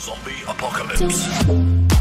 Zombie apocalypse.